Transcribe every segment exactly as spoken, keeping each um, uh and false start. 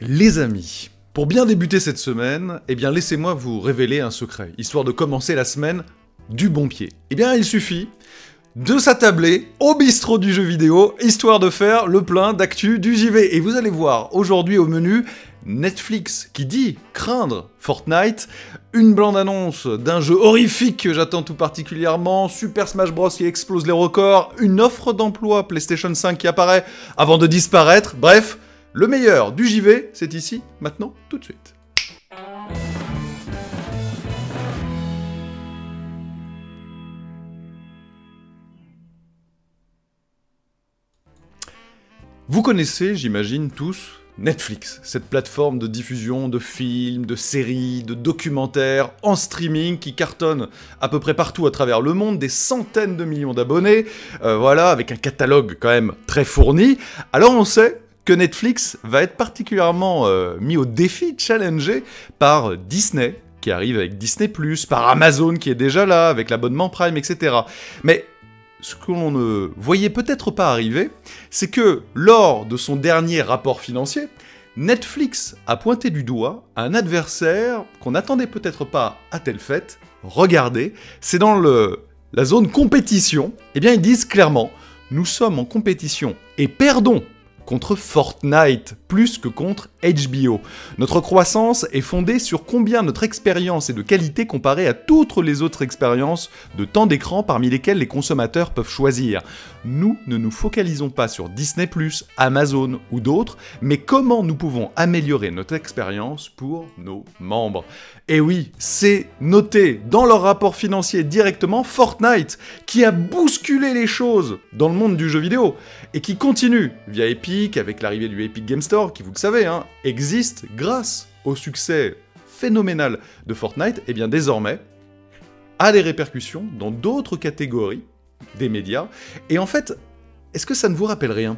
Les amis, pour bien débuter cette semaine, eh bien laissez-moi vous révéler un secret, histoire de commencer la semaine du bon pied. Eh bien il suffit de s'attabler au bistrot du jeu vidéo, histoire de faire le plein d'actu du J V. Et vous allez voir aujourd'hui au menu Netflix qui dit craindre Fortnite, une bande-annonce d'un jeu horrifique que j'attends tout particulièrement, Super Smash Bros qui explose les records, une offre d'emploi PlayStation cinq qui apparaît avant de disparaître, bref... Le meilleur du J V, c'est ici, maintenant, tout de suite. Vous connaissez, j'imagine, tous Netflix, cette plateforme de diffusion de films, de séries, de documentaires en streaming qui cartonne à peu près partout à travers le monde, des centaines de millions d'abonnés, euh, voilà, avec un catalogue quand même très fourni. Alors on sait que Netflix va être particulièrement euh, mis au défi, challengé par Disney, qui arrive avec Disney plus, par Amazon qui est déjà là, avec l'abonnement Prime, et cetera. Mais ce qu'on ne voyait peut-être pas arriver, c'est que lors de son dernier rapport financier, Netflix a pointé du doigt un adversaire qu'on n'attendait peut-être pas à telle fête. Regardez, c'est dans le, la zone compétition. Eh bien, ils disent clairement, nous sommes en compétition et perdons contre Fortnite, plus que contre H B O. Notre croissance est fondée sur combien notre expérience est de qualité comparée à toutes les autres expériences de temps d'écran parmi lesquelles les consommateurs peuvent choisir. Nous ne nous focalisons pas sur Disney plus, Amazon ou d'autres, mais comment nous pouvons améliorer notre expérience pour nos membres. Et oui, c'est noté dans leur rapport financier directement, Fortnite, qui a bousculé les choses dans le monde du jeu vidéo, et qui continue, via Epic, avec l'arrivée du Epic Game Store, qui vous le savez, hein, existe grâce au succès phénoménal de Fortnite, et bien désormais a des répercussions dans d'autres catégories des médias. Et en fait, est-ce que ça ne vous rappelle rien?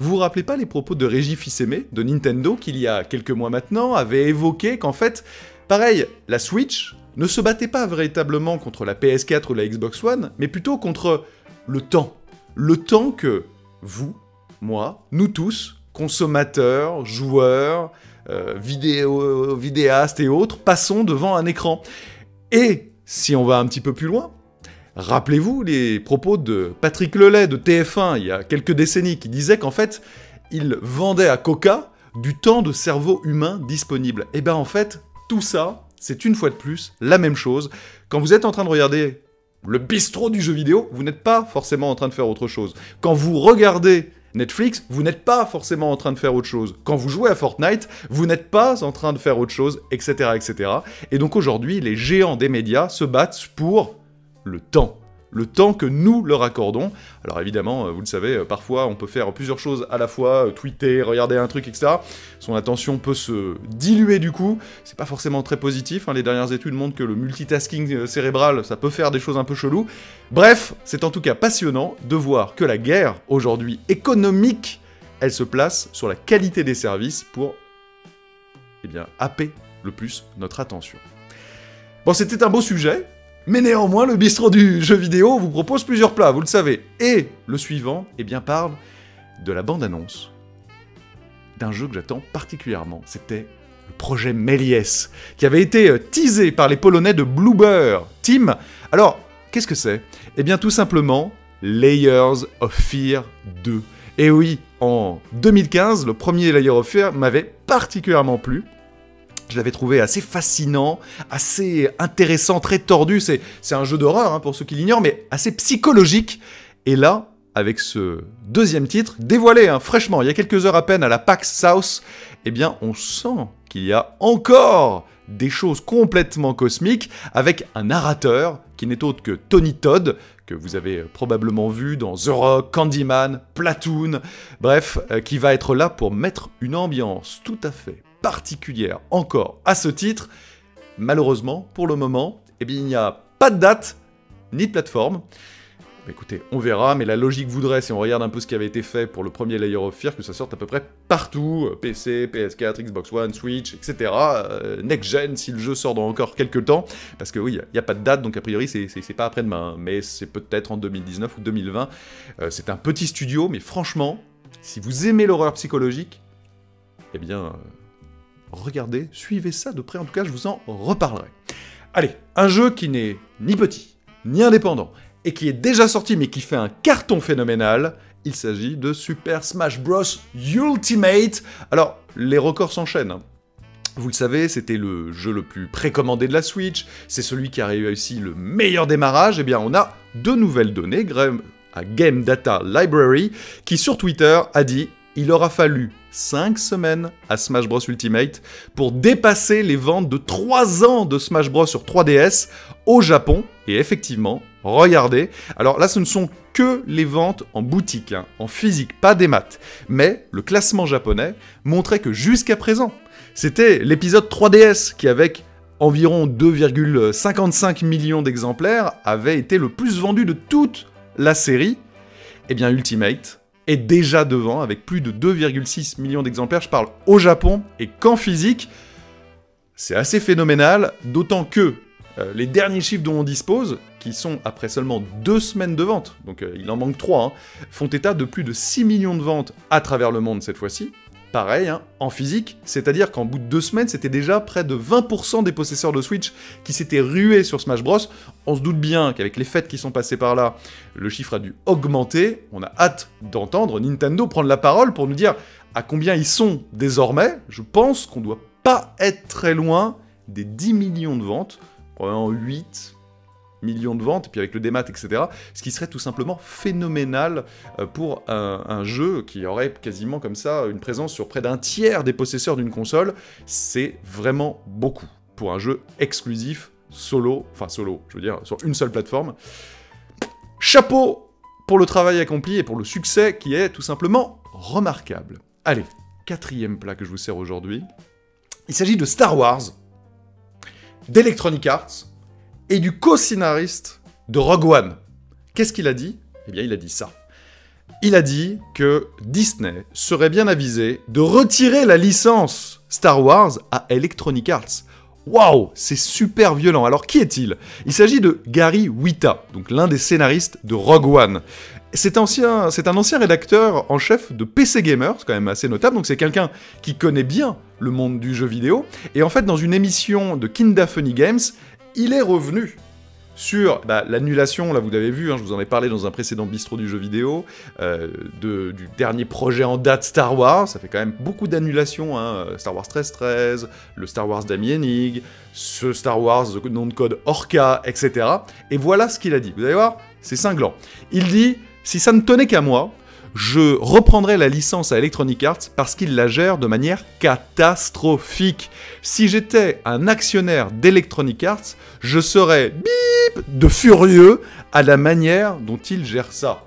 Vous vous rappelez pas les propos de Régis Fils-Aimé de Nintendo, qui il y a quelques mois maintenant avait évoqué qu'en fait, pareil, la Switch ne se battait pas véritablement contre la P S quatre ou la Xbox One, mais plutôt contre le temps. Le temps que vous, moi, nous tous, consommateurs, joueurs, euh, vidéo, vidéastes et autres, passons devant un écran. Et si on va un petit peu plus loin, rappelez-vous les propos de Patrick Le Lay de T F un il y a quelques décennies, qui disait qu'en fait, il vendait à Coca du temps de cerveau humain disponible. Et bien en fait, tout ça, c'est une fois de plus la même chose. Quand vous êtes en train de regarder le bistrot du jeu vidéo, vous n'êtes pas forcément en train de faire autre chose. Quand vous regardez Netflix, vous n'êtes pas forcément en train de faire autre chose. Quand vous jouez à Fortnite, vous n'êtes pas en train de faire autre chose, et cetera, et cetera. Et donc aujourd'hui, les géants des médias se battent pour le temps. Le temps que nous leur accordons. Alors évidemment, vous le savez, parfois on peut faire plusieurs choses à la fois, tweeter, regarder un truc, et cetera. Son attention peut se diluer du coup. C'est pas forcément très positif, hein. Les dernières études montrent que le multitasking cérébral, ça peut faire des choses un peu cheloues. Bref, c'est en tout cas passionnant de voir que la guerre, aujourd'hui économique, elle se place sur la qualité des services pour, eh bien, happer le plus notre attention. Bon, c'était un beau sujet. Mais néanmoins, le bistrot du jeu vidéo vous propose plusieurs plats, vous le savez. Et le suivant, eh bien, parle de la bande-annonce d'un jeu que j'attends particulièrement. C'était le projet Méliès, qui avait été teasé par les Polonais de Bloober Team. Alors, qu'est-ce que c'est? Eh bien, tout simplement, Layers of Fear deux. Et oui, en deux mille quinze, le premier Layers of Fear m'avait particulièrement plu. Je l'avais trouvé assez fascinant, assez intéressant, très tordu. C'est un jeu d'horreur, hein, pour ceux qui l'ignorent, mais assez psychologique. Et là, avec ce deuxième titre, dévoilé, hein, fraîchement, il y a quelques heures à peine, à la PAX South, eh bien, on sent qu'il y a encore des choses complètement cosmiques, avec un narrateur qui n'est autre que Tony Todd, que vous avez probablement vu dans The Rock, Candyman, Platoon, bref, euh, qui va être là pour mettre une ambiance tout à fait particulière encore à ce titre. Malheureusement, pour le moment, eh bien, il n'y a pas de date, ni de plateforme. Bah, écoutez, on verra, mais la logique voudrait, si on regarde un peu ce qui avait été fait pour le premier Layers of Fear, que ça sorte à peu près partout, P C, P S quatre, Xbox One, Switch, et cetera, euh, next-gen, si le jeu sort dans encore quelques temps, parce que oui, il n'y a pas de date, donc a priori, c'est pas après-demain, hein, mais c'est peut-être en deux mille dix-neuf ou deux mille vingt. Euh, c'est un petit studio, mais franchement, si vous aimez l'horreur psychologique, eh bien... Euh, regardez, suivez ça de près, en tout cas je vous en reparlerai. Allez, un jeu qui n'est ni petit, ni indépendant, et qui est déjà sorti mais qui fait un carton phénoménal, il s'agit de Super Smash Bros Ultimate. Alors, les records s'enchaînent, hein. Vous le savez, c'était le jeu le plus précommandé de la Switch, c'est celui qui a réussi le meilleur démarrage, et bien on a de nouvelles données grâce à Game Data Library, qui sur Twitter a dit « Il aura fallu cinq semaines à Smash Bros Ultimate pour dépasser les ventes de trois ans de Smash Bros sur trois D S au Japon ». Et effectivement, regardez, alors là ce ne sont que les ventes en boutique, hein, en physique, pas des maths. Mais le classement japonais montrait que jusqu'à présent, c'était l'épisode trois D S qui, avec environ deux virgule cinquante-cinq millions d'exemplaires, avait été le plus vendu de toute la série. Eh bien Ultimate est déjà devant avec plus de deux virgule six millions d'exemplaires, je parle au Japon et qu'en physique. C'est assez phénoménal, d'autant que Euh, les derniers chiffres dont on dispose, qui sont après seulement deux semaines de vente, donc euh, il en manque trois, hein, font état de plus de six millions de ventes à travers le monde cette fois-ci. Pareil, hein, en physique, c'est-à-dire qu'en bout de deux semaines, c'était déjà près de vingt pour cent des possesseurs de Switch qui s'étaient rués sur Smash Bros. On se doute bien qu'avec les fêtes qui sont passées par là, le chiffre a dû augmenter. On a hâte d'entendre Nintendo prendre la parole pour nous dire à combien ils sont désormais. Je pense qu'on ne doit pas être très loin des dix millions de ventes. Probablement huit millions de ventes, et puis avec le démat, et cetera. Ce qui serait tout simplement phénoménal pour un, un jeu qui aurait quasiment comme ça une présence sur près d'un tiers des possesseurs d'une console. C'est vraiment beaucoup pour un jeu exclusif, solo, enfin solo, je veux dire, sur une seule plateforme. Chapeau pour le travail accompli et pour le succès qui est tout simplement remarquable. Allez, quatrième plat que je vous sers aujourd'hui. Il s'agit de Star Wars, d'Electronic Arts et du co-scénariste de Rogue One. Qu'est-ce qu'il a dit? Eh bien, il a dit ça. Il a dit que Disney serait bien avisé de retirer la licence Star Wars à Electronic Arts. Waouh, c'est super violent. Alors, qui est-il? Il s'agit de Gary Whitta, donc l'un des scénaristes de Rogue One. C'est ancien, c'est un ancien rédacteur en chef de P C Gamer, c'est quand même assez notable, donc c'est quelqu'un qui connaît bien le monde du jeu vidéo, et en fait dans une émission de Kinda Funny Games, il est revenu sur bah, l'annulation, là vous l'avez vu, hein, je vous en ai parlé dans un précédent bistrot du jeu vidéo, euh, de, du dernier projet en date Star Wars, ça fait quand même beaucoup d'annulations, hein, Star Wars treize treize, le Star Wars d'Ami Hennig, ce Star Wars nom de code Orca, et cetera. Et voilà ce qu'il a dit, vous allez voir, c'est cinglant. Il dit... Si ça ne tenait qu'à moi, je reprendrais la licence à Electronic Arts parce qu'il la gère de manière catastrophique. Si j'étais un actionnaire d'Electronic Arts, je serais bip de furieux à la manière dont il gère ça.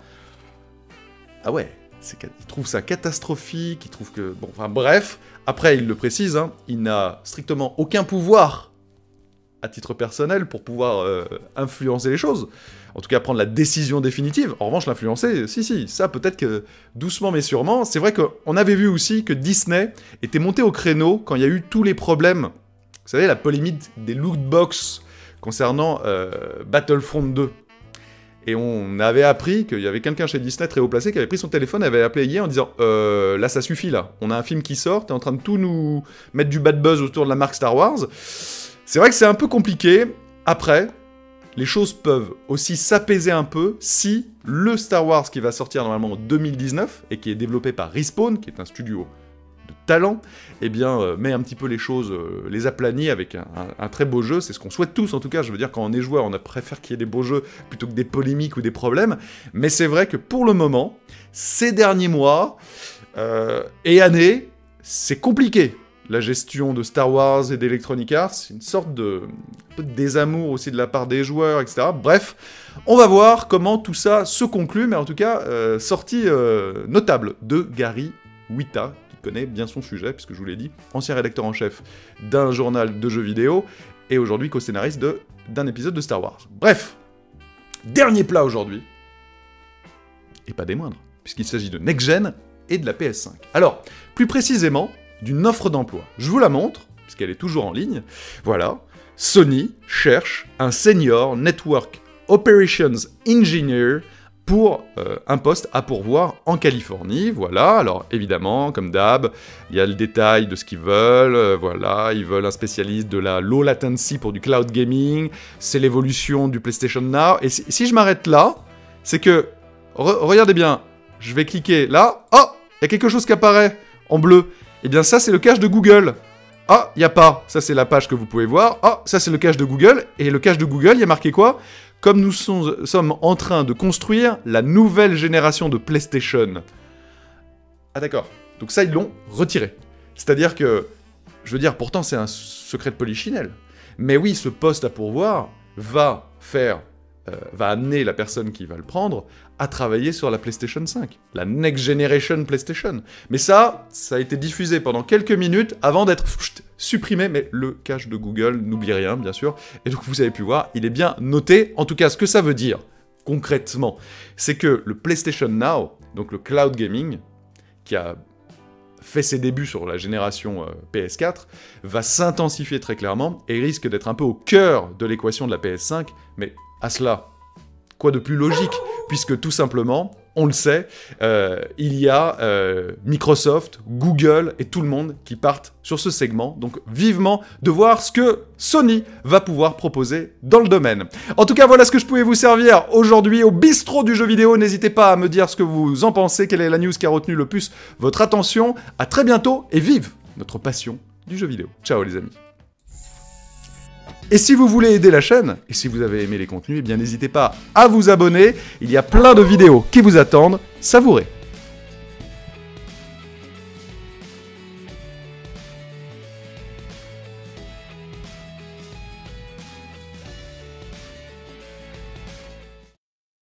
Ah ouais, il trouve ça catastrophique, il trouve que... Bon, enfin bref, après il le précise, hein, il n'a strictement aucun pouvoir à titre personnel pour pouvoir euh, influencer les choses. En tout cas, prendre la décision définitive. En revanche, l'influencer, si, si, ça peut-être que doucement mais sûrement. C'est vrai qu'on avait vu aussi que Disney était monté au créneau quand il y a eu tous les problèmes. Vous savez, la polémique des lootbox concernant euh, Battlefront deux. Et on avait appris qu'il y avait quelqu'un chez Disney très haut placé qui avait pris son téléphone et avait appelé hier en disant euh, « Là, ça suffit, là. On a un film qui sort, t'es en train de tout nous mettre du bad buzz autour de la marque Star Wars. » C'est vrai que c'est un peu compliqué. Après... Les choses peuvent aussi s'apaiser un peu si le Star Wars qui va sortir normalement en deux mille dix-neuf et qui est développé par Respawn, qui est un studio de talent, eh bien euh, met un petit peu les choses, euh, les aplanit avec un, un, un très beau jeu. C'est ce qu'on souhaite tous en tout cas. Je veux dire, quand on est joueur, on préfère qu'il y ait des beaux jeux plutôt que des polémiques ou des problèmes. Mais c'est vrai que pour le moment, ces derniers mois euh, et années, c'est compliqué. La gestion de Star Wars et d'Electronic Arts, c'est une sorte de, de désamour aussi de la part des joueurs, et cetera. Bref, on va voir comment tout ça se conclut, mais en tout cas, euh, sortie euh, notable de Gary Whitta, qui connaît bien son sujet, puisque je vous l'ai dit, ancien rédacteur en chef d'un journal de jeux vidéo, et aujourd'hui co-scénariste d'un épisode de Star Wars. Bref, dernier plat aujourd'hui, et pas des moindres, puisqu'il s'agit de Next Gen et de la P S cinq. Alors, plus précisément... d'une offre d'emploi. Je vous la montre, puisqu'elle est toujours en ligne. Voilà. Sony cherche un senior network operations engineer pour euh, un poste à pourvoir en Californie, voilà. Alors évidemment, comme d'hab, il y a le détail de ce qu'ils veulent, euh, voilà, ils veulent un spécialiste de la low latency pour du cloud gaming, c'est l'évolution du PlayStation Now, et si, si je m'arrête là, c'est que, re regardez bien, je vais cliquer là, oh, il y a quelque chose qui apparaît en bleu, et bien ça c'est le cache de Google. Ah, il n'y a pas, ça c'est la page que vous pouvez voir, ah, ça c'est le cache de Google, et le cache de Google, il y a marqué quoi? Comme nous sont, sommes en train de construire la nouvelle génération de PlayStation. Ah d'accord, donc ça ils l'ont retiré. C'est-à-dire que, je veux dire, pourtant c'est un secret de polichinelle, mais oui, ce poste à pourvoir va faire, euh, va amener la personne qui va le prendre à travailler sur la PlayStation cinq, la Next Generation PlayStation. Mais ça, ça a été diffusé pendant quelques minutes avant d'être supprimé, mais le cache de Google n'oublie rien, bien sûr. Et donc, vous avez pu voir, il est bien noté. En tout cas, ce que ça veut dire, concrètement, c'est que le PlayStation Now, donc le cloud gaming, qui a fait ses débuts sur la génération P S quatre, va s'intensifier très clairement et risque d'être un peu au cœur de l'équation de la P S cinq, mais à cela... quoi de plus logique, puisque tout simplement, on le sait, euh, il y a euh, Microsoft, Google et tout le monde qui partent sur ce segment. Donc vivement de voir ce que Sony va pouvoir proposer dans le domaine. En tout cas, voilà ce que je pouvais vous servir aujourd'hui au bistrot du jeu vidéo. N'hésitez pas à me dire ce que vous en pensez, quelle est la news qui a retenu le plus votre attention. À très bientôt et vive notre passion du jeu vidéo. Ciao les amis. Et si vous voulez aider la chaîne, et si vous avez aimé les contenus, eh bien n'hésitez pas à vous abonner, il y a plein de vidéos qui vous attendent, savourez!